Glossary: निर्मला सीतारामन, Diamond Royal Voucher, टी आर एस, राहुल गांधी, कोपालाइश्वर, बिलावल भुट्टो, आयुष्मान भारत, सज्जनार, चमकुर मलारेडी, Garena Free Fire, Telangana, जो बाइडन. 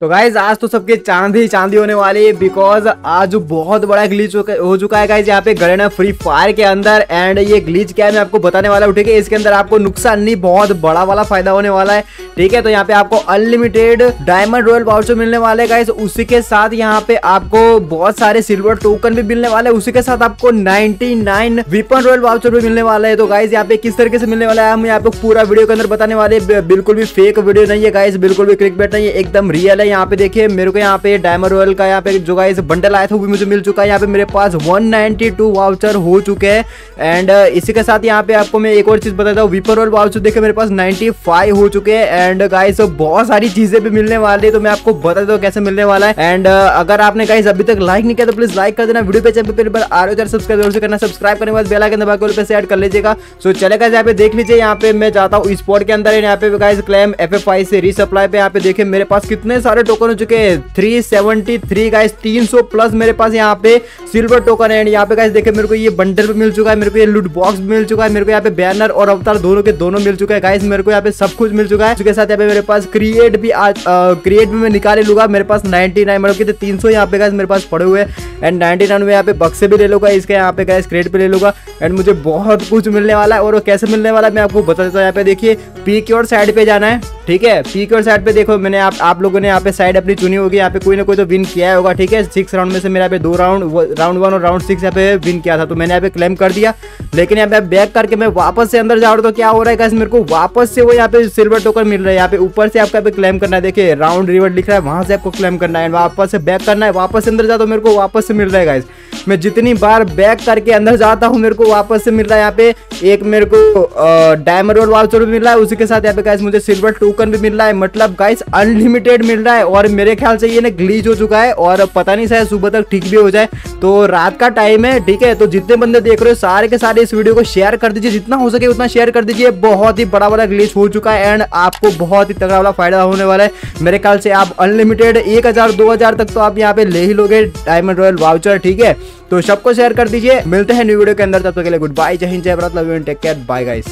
तो गाइज आज तो सबके चांद ही चांदी होने वाली है, बिकॉज आज बहुत बड़ा ग्लिच हो चुका है गाइज यहाँ पे गरेना फ्री फायर के अंदर। एंड ये ग्लिच क्या है मैं आपको बताने वाला हूँ, ठीक है। इसके अंदर आपको नुकसान नहीं, बहुत बड़ा वाला फायदा होने वाला है, ठीक है। तो यहाँ पे आपको अनलिमिटेड डायमंड रॉयल वाउचर मिलने वाले है गाइज, उसी के साथ यहाँ पे आपको बहुत सारे सिल्वर टोकन भी मिलने वाले, उसी के साथ आपको 99 वीपन रॉयल वाउचर भी मिलने वाला है। तो गाइज यहाँ पे किस तरीके से मिलने वाला है हम यहाँ पे पूरा वीडियो के अंदर बताने वाले, बिल्कुल भी फेक वीडियो नहीं है गाइज, बिल्कुल भी क्लिकबेट नहीं है, एकदम रियल है। यहाँ पे देखिए मेरे को यहाँ पे डायमंड रॉयल का यहाँ पे जो गाइस बंडल आया था वो भी मुझे मिल चुका है। यहाँ पे मेरे पास 192 वाउचर हो चुके हैं। एंड इसी के साथ यहाँ पे आपको मैं एक और चीज बताता हूँ, वीपर रॉयल वाउचर देखिए मेरे पास 95 हो चुके हैं। एंड गाइस बहुत सारी चीजें भी मिलने वाली है, तो मैं आपको बता देता हूँ कैसे मिलने वाला है। एंड अगर आपने गाइस अभी तक लाइक नहीं किया तो प्लीज लाइक कर देना, वीडियो पे चैनल पर आ रहे हो सब्सक्राइब करना, सब्सक्राइब करने के बाद बेल आइकन दबा के से ऐड कर लीजिएगा। सो चले गाइस यहाँ पे देख लीजिए, यहाँ पे मैं जाता हूँ स्पॉट के अंदर, यहाँ पे गाइस क्लेम FF5 से रीसप्लाई पे यहाँ पे देखिए मेरे पास कितने सारे टोकन हो चुके हैं, 373 गाइस, 300 प्लस मेरे पास यहाँ पे सिल्वर टोकन है। यहाँ पे गाइस देखिए मेरे को ये बंडल भी मिल चुका है, मेरे को ये लूट बॉक्स मिल चुका है, मेरे को यहाँ पे बैनर और अवतार दोनों के दोनों मिल चुका है गाइस, मेरे को यहाँ पे सब कुछ मिल चुका है। उसके साथ यहाँ पे मेरे पास क्रिएट भी क्रिएट भी मैं निकाले लूंगा, मेरे पास 99 मतलब कितने 300 यहाँ पे गाइस मेरे पास पड़े हुए। एंड 99 में यहाँ पे बक्से भी ले लूंगा, इसके यहाँ पे गाइस क्रेट भी ले लूंगा। एंड मुझे बहुत कुछ मिलने वाला है, और कैसे मिलने वाला है मैं आपको बता देता हूँ। यहाँ पे देखिए पी की ओर साइड पे जाना है, ठीक है। पी की ओर साइड पे देखो मैंने आप लोगों ने यहाँ पे साइड अपनी चुनी होगी, यहाँ पे कोई ना कोई तो विन किया होगा, ठीक है। 6 राउंड में से मेरा यहाँ पे 2 राउंड 1 और राउंड 6 यहाँ पे विन किया था, तो मैंने यहाँ पे क्लेम कर दिया। लेकिन यहाँ पे बैक करके मैं वापस से अंदर जा रहा हूँ, तो क्या हो रहा है गाइस मेरे को वापस से वो यहाँ पे सिल्वर टोकन मिल रहा है। यहाँ पे ऊपर से आपको यहाँ पे क्लेम करना है, देखिए राउंड रिवर्ट लिख रहा है, वहां से आपको क्लेम करना है, वापस से बैक करना है, वापस से अंदर जाता हूँ मेरे को वापस से मिल रहा है गाइस। मैं जितनी बार बैक करके अंदर जाता हूँ मेरे को वापस से मिल रहा है। यहाँ पे एक मेरे को डायमंड रॉयल वाउचर भी मिल रहा है, उसी के साथ यहाँ पे गाइस मुझे सिल्वर टोकन भी मिल रहा है, मतलब गाइस अनलिमिटेड मिल रहा है। और मेरे ख्याल से ये ना ग्लिच हो चुका है, और पता नहीं शायद सुबह तक ठीक भी हो जाए, तो रात का टाइम है, ठीक है। तो जितने बंदे देख रहे हो सारे के सारे इस वीडियो को शेयर कर दीजिए, जितना हो सके उतना शेयर कर दीजिए। बहुत ही बड़ा बड़ा ग्लिच हो चुका है, एंड आपको बहुत ही तगड़ा वाला फायदा होने वाला है। मेरे ख्याल से आप अनलिमिटेड 1000 2000 तक तो आप यहाँ पे ले ही लोगे डायमंड रॉयल वाउचर, ठीक है। तो सबको शेयर कर दीजिए, मिलते हैं न्यू वीडियो के अंदर, तब तक के लिए गुड बाय, जय हिंद, जय Bharat, love you and take care, bye guys.